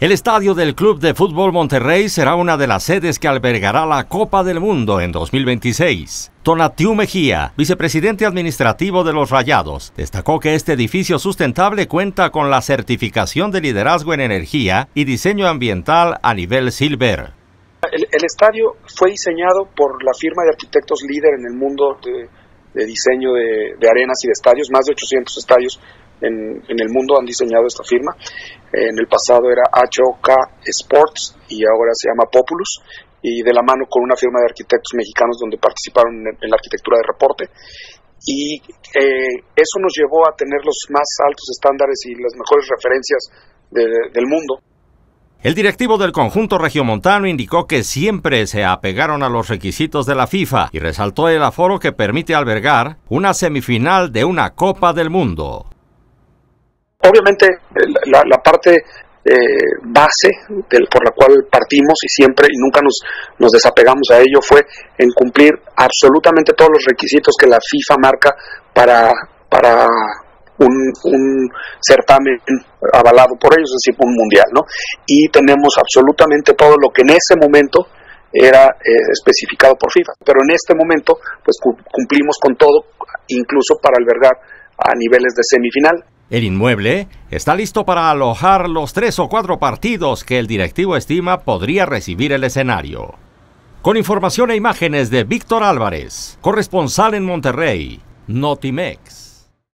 El estadio del Club de Fútbol Monterrey será una de las sedes que albergará la Copa del Mundo en 2026. Tonatiuh Mejía, vicepresidente administrativo de Los Rayados, destacó que este edificio sustentable cuenta con la certificación de liderazgo en energía y diseño ambiental a nivel Silver. El estadio fue diseñado por la firma de arquitectos líder en el mundo de diseño de arenas y de estadios. Más de 800 estadios en el mundo han diseñado esta firma. En el pasado era HOK Sports y ahora se llama Populus, y de la mano con una firma de arquitectos mexicanos donde participaron en la arquitectura de reporte, y eso nos llevó a tener los más altos estándares y las mejores referencias del mundo. El directivo del conjunto regiomontano indicó que siempre se apegaron a los requisitos de la FIFA y resaltó el aforo que permite albergar una semifinal de una Copa del Mundo. Obviamente la parte base por la cual partimos y siempre y nunca nos desapegamos a ello fue en cumplir absolutamente todos los requisitos que la FIFA marca para un certamen avalado por ellos, es decir, un mundial, ¿no? Y tenemos absolutamente todo lo que en ese momento era especificado por FIFA, pero en este momento pues cumplimos con todo, incluso para albergar a niveles de semifinal. El inmueble está listo para alojar los 3 o 4 partidos que el directivo estima podría recibir el escenario. Con información e imágenes de Víctor Álvarez, corresponsal en Monterrey, Notimex.